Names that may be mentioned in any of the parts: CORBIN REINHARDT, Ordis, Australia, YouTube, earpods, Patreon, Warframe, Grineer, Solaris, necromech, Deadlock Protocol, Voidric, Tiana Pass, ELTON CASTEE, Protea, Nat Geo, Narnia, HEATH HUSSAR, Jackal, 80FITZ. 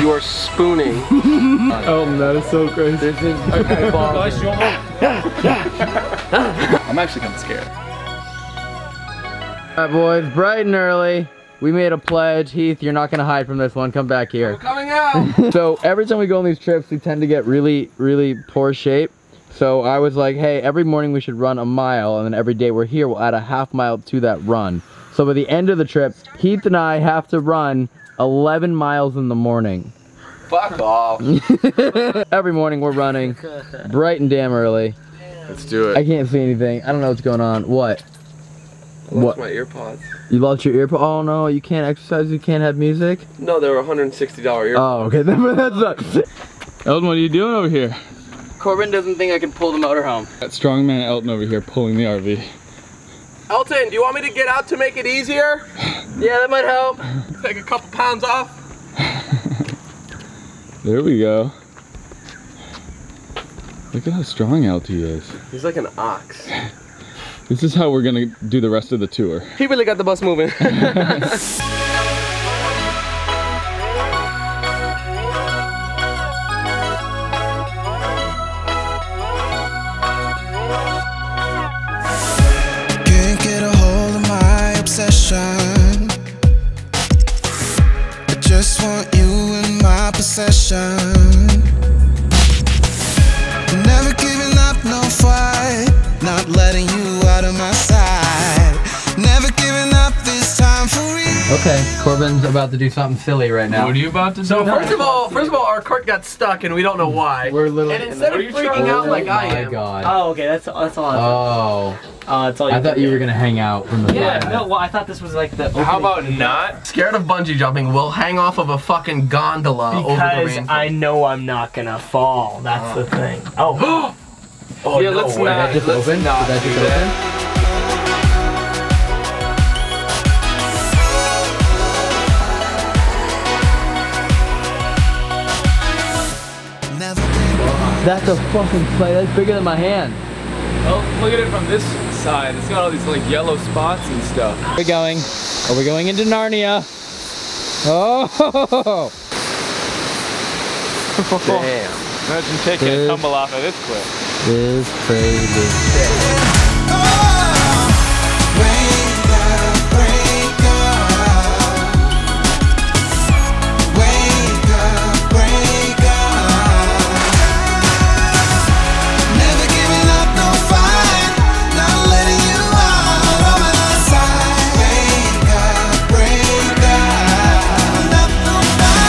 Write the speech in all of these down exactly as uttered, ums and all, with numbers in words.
You are spooning. Elton, that is so crazy. This is okay, I'm actually kind of scared. All right, boys, bright and early. We made a pledge. Heath, you're not going to hide from this one. Come back here. I'm coming out. So every time we go on these trips, we tend to get really, really poor shape. So I was like, hey, every morning we should run a mile, and then every day we're here, we'll add a half mile to that run. So by the end of the trip, Heath and I have to run eleven miles in the morning. Fuck off. Every morning we're running bright and damn early. Damn. Let's do it. I can't see anything. I don't know what's going on. What? I lost what? my earpods. You lost your earpods? Oh no, you can't exercise, you can't have music? No, they were one hundred sixty dollar earpods. Oh, okay, that sucks. Elton, what are you doing over here? Corbin doesn't think I can pull the motorhome. That strong man Elton over here pulling the R V. Elton, do you want me to get out to make it easier? Yeah, that might help. Take a couple pounds off. There we go. Look at how strong Elton is. He's like an ox. This is how we're gonna do the rest of the tour. He really got the bus moving. Can't get a hold of my obsession. I just want you in my possession. I'm never giving up, no fight. Not letting you out of my side. Never giving up this time for real. Okay, Corbin's about to do something silly right now. What are you about to do? So no. first of all, first of all, our cart got stuck and we don't know why. We're literally. And instead of freaking out like I am. Oh my god. Oh, okay, that's that's all. I oh. Uh, it's all you I thought you were gonna hang out from the yeah. Fire. No, well, I thought this was like the. Opening. How about not? Scared of bungee jumping? We'll hang off of a fucking gondola because over the I know I'm not gonna fall. That's oh. the thing. Oh. Oh, yeah, no let's way. not. Did that just let's open? Did that just open? That. That's a fucking play. That's bigger than my hand. Oh, well, look at it from this side. It's got all these like yellow spots and stuff. We're going. Oh, we're going into Narnia. Oh. Damn. Imagine taking this, a tumble off of this cliff. This is crazy. Never giving up, no fight. Not letting you out on my side. Wake up, break up. No fight.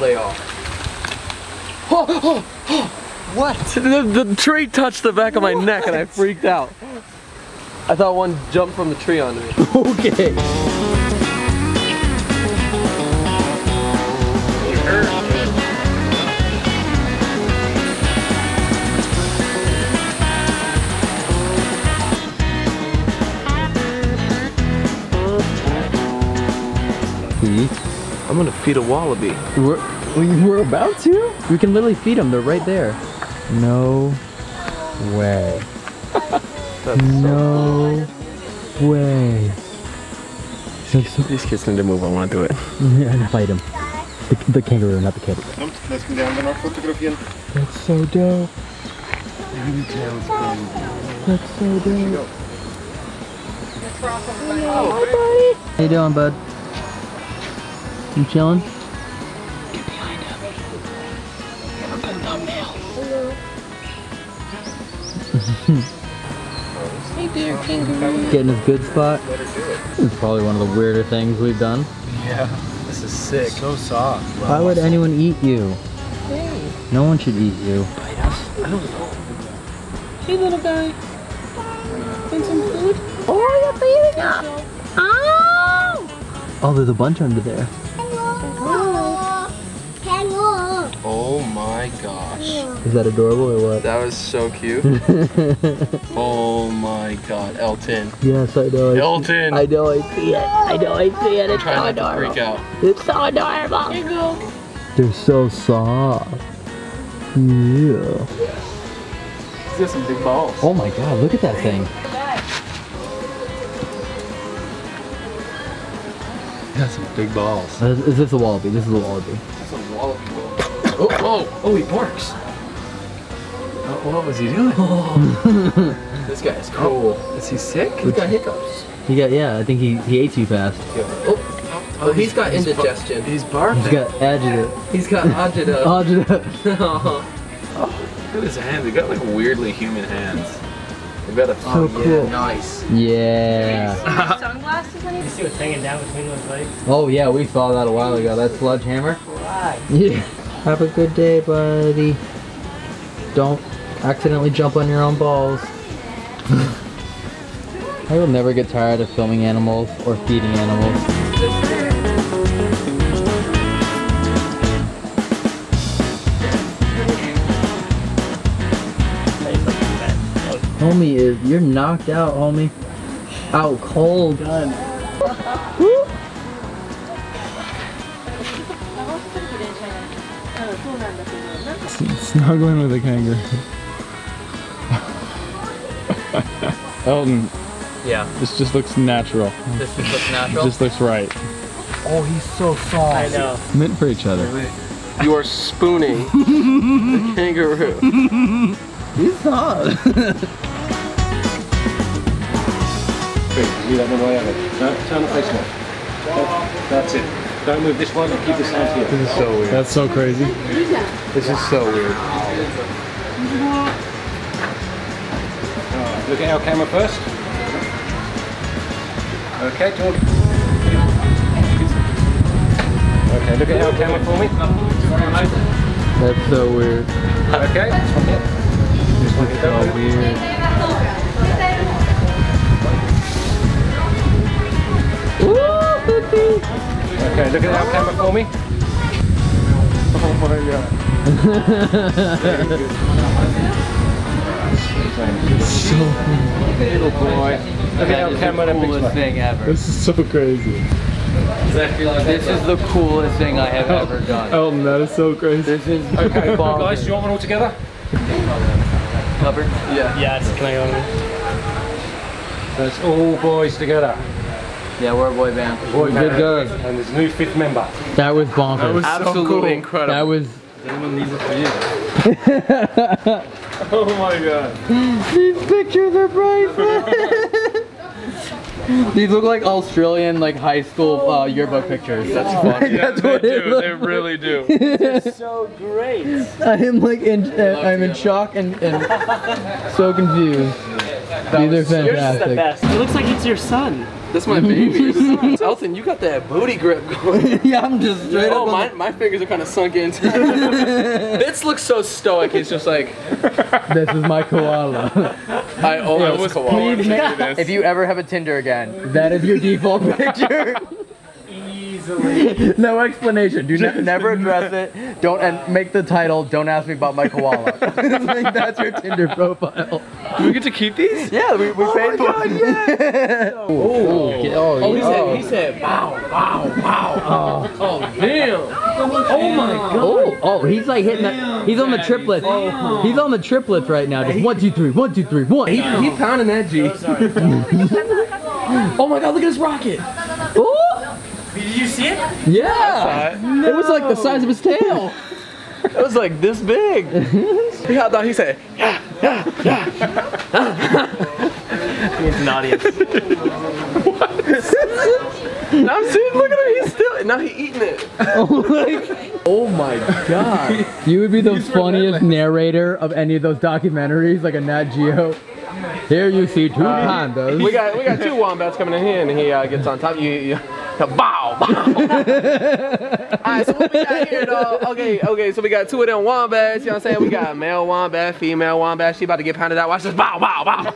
They are. Oh, oh, oh. What? The, the tree touched the back of my what? neck and I freaked out. I thought one jumped from the tree onto me. Okay. It hurt. Mm-hmm. I'm gonna feed a wallaby. We're, we were about to? We can literally feed them, they're right there. No way. No so way. These kids need to move, I wanna do it. Fight them. The, the kangaroo, not the kid. That's so dope. That's so dope. Hello, buddy. How you doing, bud? You chillin'? Get behind him. Give him a good thumbnail. Hey there, kangaroo. Getting his good spot. Let her do it. This is probably one of the weirder things we've done. Yeah, this is sick. So soft. Wow. Why would anyone eat you? Hey. No one should eat you. Bite us? I don't know. Hey, little guy. Want some food? Oh, you're beating up. Oh, there's a bunch under there. Hello. Hello. Oh my gosh. Is that adorable or what? That was so cute. Oh my god, Elton. Yes, I know. I Elton. I know I see it. I know I see it. It's so adorable. Trying not to freak out. It's so adorable. Here you go. They're so soft. Yeah. He's got some big balls. Oh my god, look at that thing. Got some big balls. Uh, is this a wallaby? This is a wallaby. That's a wallaby. Oh, oh, oh, he barks. Oh, what was he doing? Oh. This guy is cool. Oh. Is he sick? He's got hiccups. He got, yeah, I think he, he ate too fast. Yeah. Oh, oh, he's, he's got he's indigestion. He's barking. He's got agita. He's got agita. Agita. Oh, look at his hands. They got like weirdly human hands. We've got a so oh, cool. Yeah, nice. Yeah. Yeah. Sunglasses on you? You see what's hanging down between those legs? Oh yeah, we saw that a while ago. That sledgehammer. Right. Yeah. Have a good day, buddy. Don't accidentally jump on your own balls. I will never get tired of filming animals or feeding animals. Homie is, you're knocked out, homie. Out cold. Done. Snuggling with a kangaroo. Elton. Yeah. This just looks natural. This just looks natural? It just looks right. Oh, he's so soft. I know. Meant for each other. Wait, wait. You are spooning the kangaroo. He's soft. Turn the face off. That's it. Don't move this one and keep this hand here. This is so weird. That's so crazy. This is so weird. Right, look at our camera first. Okay, Jordan. Okay, look at our camera for me. That's so weird. Okay, that's from here. This is so weird. Okay, look at that camera for me. Oh my god. So little boy. Look at that camera. The coolest thing ever. This is so crazy. This is the coolest thing I have ever done. Oh, that is so crazy. This is okay, guys. Do you want one all together? Cover? Yeah. Yeah, it's kind of. That's all boys together. Yeah, we're a boy band. Boy band. Good girl. And there's new fifth member. That was bonkers. That was absolutely so cool. Incredible. That was. Anyone needs it for you. Oh my god. These pictures are priceless. These look like Australian, like high school uh, yearbook pictures. That's funny. Yeah, that's they what do. They, they really do. They're so great. I am like in, uh, I'm in shock and, and so confused. That These are fantastic. You're just the best. It looks like it's your son. That's my baby. Elton, you got that booty grip going. Yeah, I'm just straight oh, up. Oh, my, my fingers are kind of sunk in. This looks so stoic. He's just like, this is my koala. I always yeah, koala. Please make this. If you ever have a Tinder again, that is your default picture. Easily. No explanation. Do ne never address it. Don't and make the title. Don't ask me about my koala. Like, that's your Tinder profile. Do we get to keep these? Yeah, we, we oh paid for them. Yeah. Oh, oh, oh, oh, oh he, oh. Said, he said, wow, wow, wow. Oh, oh damn. Oh my god. Oh, oh he's like hitting that. He's on the triplets. Oh. He's on the triplets right now. Just one, two, three, one, two, three, one. He, he's pounding that G. Oh my god, look at this rocket. Ooh. Did you see it? Yeah. No. It was like the size of his tail. It was like this big. He hopped out, he said, yeah, yeah, yeah. He's an audience. What? I'm seeing, look at him, he's still, now he's eating it. Oh my, oh my god. You would be the he's funniest relentless. Narrator of any of those documentaries, like a Nat Geo. Here you see two uh, pandas. We got, we got two wombats coming in here and he uh, gets on top. You, you, bow, bow. Alright, so what we got here though, okay, okay, so we got two of them wombats, you know what I'm saying? We got male wombat, female wombat, she about to get pounded out. Watch this, bow, bow, bow.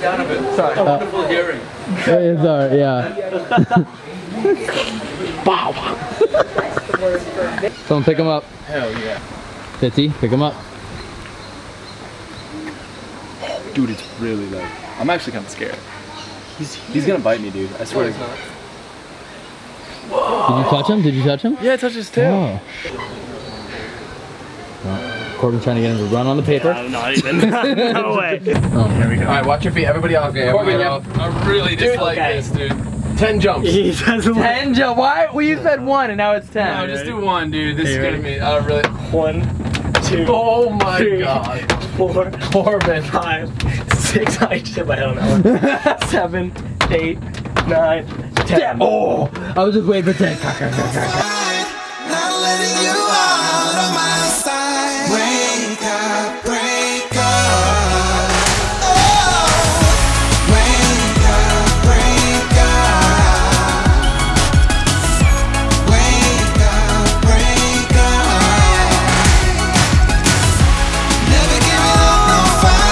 Donovan. Sorry. A wonderful uh, hearing. Sorry, yeah. Wow. Someone pick him up. Hell yeah. Fitzy, pick him up. Dude, it's really low. I'm actually kind of scared. He's he's gonna bite me, dude. I swear no, he's not. Whoa. Did you touch him? Did you touch him? Yeah, I touched his tail. Oh. Oh. Corbin trying to get him to run on the paper. Yeah, not even. No way. Oh. Here we go. All right, watch your feet. Everybody off. Okay, Corbin, off. I really dislike okay. this, dude. Ten jumps. He doesn't ten jump. Why? Well, you said one, and now it's ten. No, just do one, dude. This okay, is gonna be. I don't really. One, two. Oh my three, god. Four. Corbin. Five. Six, I just hit my head on that one. Seven, eight, nine, ten. ten. Oh! I was just waiting for ten. Not letting you out of my sight. Wake up, break up. Oh! Wake up, break up. Wake up, break up. Never give it up, no fight.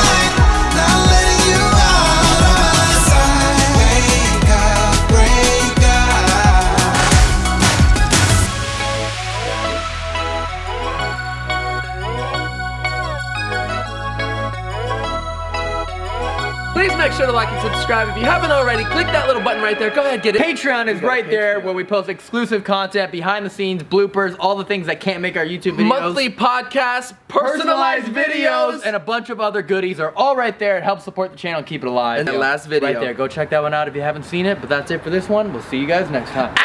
Make sure to like and subscribe if you haven't already. Click that little button right there. Go ahead, get it. Patreon is right Patreon. there where we post exclusive content, behind the scenes, bloopers, all the things that can't make our YouTube videos. Monthly podcasts, personalized, personalized videos, and a bunch of other goodies are all right there. It helps support the channel and keep it alive. And that last video. Right there. Go check that one out if you haven't seen it. But that's it for this one. We'll see you guys next time.